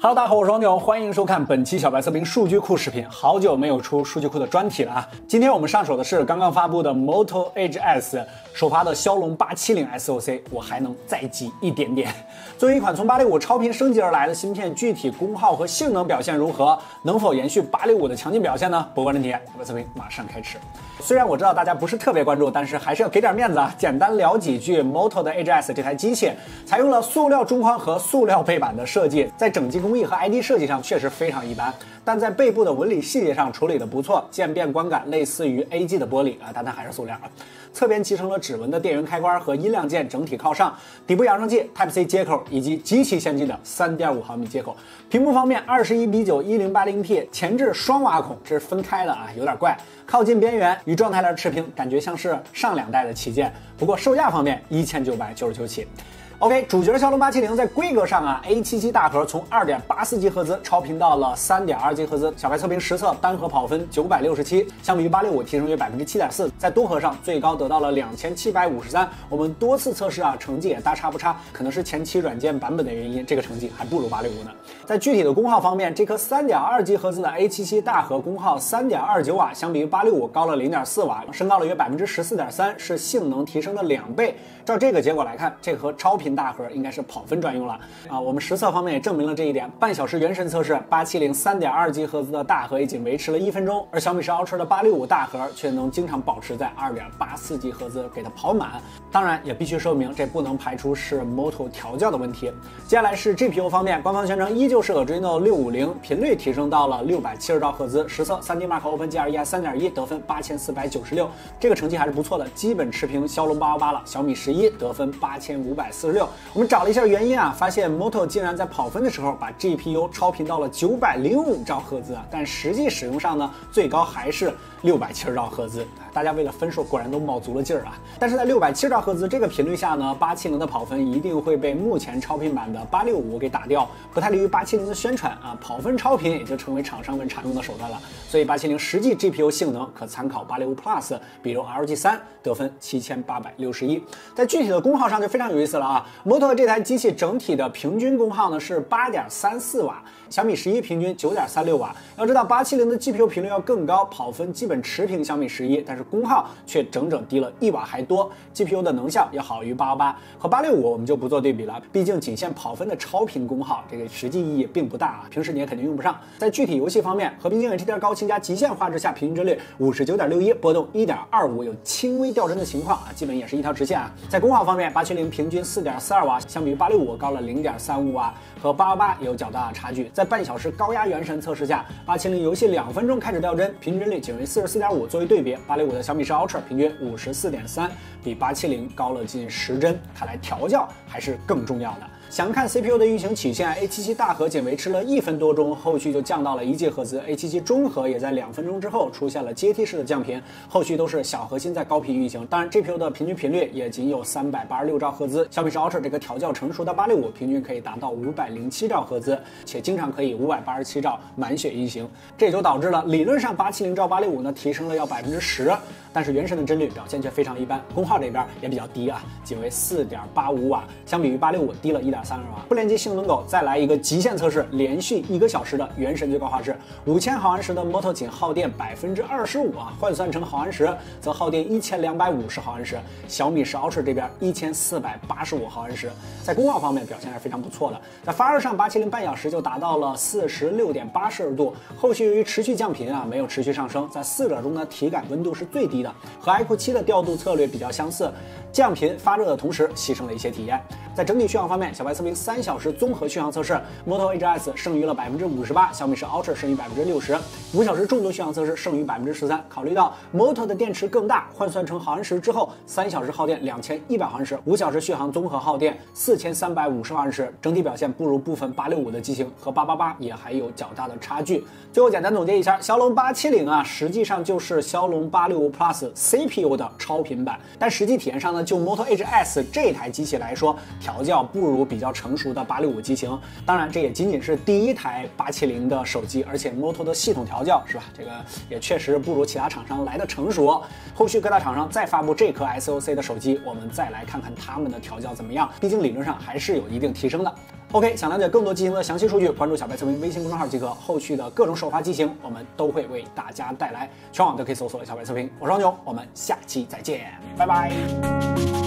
Hello， 大家好，我是王炯，欢迎收看本期小白测评数据库视频。好久没有出数据库的专题了啊！今天我们上手的是刚刚发布的 Moto Edge S， 首发的骁龙870 SOC， 我还能再挤一点点。作为一款从865超频升级而来的芯片，具体功耗和性能表现如何？能否延续865的强劲表现呢？不关人体验，小白测评马上开始。虽然我知道大家不是特别关注，但是还是要给点面子啊！简单聊几句 Moto 的 Edge S 这台机器，采用了塑料中框和塑料背板的设计，在整机工艺和 ID 设计上确实非常一般，但在背部的纹理细节上处理的不错，渐变观感类似于 AG 的玻璃啊，但它还是塑料啊。侧边集成了指纹的电源开关和音量键整体靠上，底部扬声器 Type C 接口以及极其先进的 3.5毫米接口。屏幕方面，21:9 1080p 前置双挖孔，这是分开了啊，有点怪。靠近边缘与状态栏持平，感觉像是上两代的旗舰。不过售价方面，1999起。OK， 主角骁龙870在规格上啊 ，A77 大核从 2.84GHz 超频到了 3.2GHz。小白测评实测单核跑分967，相比于865提升约 7.4%， 在多核上最高得到了 2753。我们多次测试啊，成绩也大差不差，可能是前期软件版本的原因，这个成绩还不如865呢。在具体的功耗方面，这颗 3.2GHz 的 A77 大核功耗 3.29瓦，相比于865高了 0.4瓦，升高了约 14.3%， 是性能提升的2倍。照这个结果来看，这颗超频大核应该是跑分专用了啊！我们实测方面也证明了这一点。半小时原神测试， 870 3.2GHz 的大核已经维持了1分钟，而小米10 Ultra 的865大核却能经常保持在 2.84GHz 给它跑满。当然，也必须说明，这不能排除是 Moto 调教的问题。接下来是 GPU 方面，官方宣称依旧是 Adreno 650，频率提升到了670兆赫兹。实测 3D Mark Open GR1i 3.1 得分8496，这个成绩还是不错的，基本持平骁龙888了。小米11得分8540。我们找了一下原因啊，发现 Moto 竟然在跑分的时候把 GPU 超频到了905兆赫兹啊，但实际使用上呢，最高还是670兆赫兹。大家为了分数果然都卯足了劲儿啊！但是在670兆赫兹这个频率下呢，870的跑分一定会被目前超频版的865给打掉，不太利于870的宣传啊。跑分超频也就成为厂商们常用的手段了，所以870实际 GPU 性能可参考865 Plus， 比如 RG3 得分7861。在具体的功耗上就非常有意思了啊。Moto 这台机器整体的平均功耗呢是 8.34瓦，小米11平均 9.36瓦。要知道870的 GPU 频率要更高，跑分基本持平小米11，但是功耗却整整低了1瓦还多。GPU 的能效要好于888和865，我们就不做对比了，毕竟仅限跑分的超频功耗，这个实际意义并不大啊，平时你也肯定用不上。在具体游戏方面，《和平精英》HDR 高清加极限画质下平均帧率 59.61， 波动 1.25， 有轻微掉帧的情况啊，基本也是一条直线啊。在功耗方面，870平均4.42瓦，相比于865高了0.35瓦，和888有较大的差距。在半小时高压原神测试下，870游戏2分钟开始掉帧，平均帧率仅为 44.5。作为对比，865的小米10 Ultra 平均 54.3， 比870高了近10帧。看来调教还是更重要的。想看 CPU 的运行曲线 ，A77 大核仅维持了1分多钟，后续就降到了1GHz。A77 中核也在2分钟之后出现了阶梯式的降频，后续都是小核心在高频运行。当然 ，GPU 的平均频率也仅有386兆赫兹。小米10 Ultra 这个调教成熟的865平均可以达到507兆赫兹，且经常可以587兆满血运行。这也就导致了理论上870照865呢提升了要10%，但是原神的帧率表现却非常一般，功耗这边也比较低啊，仅为 4.85瓦，相比于865低了1.32瓦。不联机性能狗再来一个极限测试，连续1个小时的原神最高画质，5000毫安时的 Moto 仅耗电25%啊，换算成毫安时则耗电1250毫安时，小米10 Ultra 这边1485毫安时。在功耗方面表现还是非常不错的，在发热上870半小时就达到了46.8摄氏度，后续由于持续降频啊没有持续上升，在4者中呢体感温度是最低的，和 iQOO7 的调度策略比较相似，降频发热的同时牺牲了一些体验。在整体续航方面，小白测评3小时综合续航测试 ，Moto Edge S 剩余了 58%， 小米10 Ultra 剩余 60%， 5小时重度续航测试剩余 13%。考虑到 Moto 的电池更大，换算成毫安时之后，3小时耗电2100毫安时，5小时续航综合耗电4350毫安时，整体表现不如部分865的机型和888也还有较大的差距。最后简单总结一下，骁龙870啊，实际上就是骁龙865 Plus CPU 的超频版，但实际体验上呢，就 Moto Edge S 这台机器来说，调教不如比较成熟的865机型，当然这也仅仅是第一台870的手机，而且 Moto 的系统调教是吧，这个也确实不如其他厂商来的成熟。后续各大厂商再发布这颗 SOC 的手机，我们再来看看他们的调教怎么样，毕竟理论上还是有一定提升的。OK， 想了解更多机型的详细数据，关注小白测评微信公众号即可。后续的各种首发机型，我们都会为大家带来，全网都可以搜索“小白测评”。我是王炯，我们下期再见，拜拜。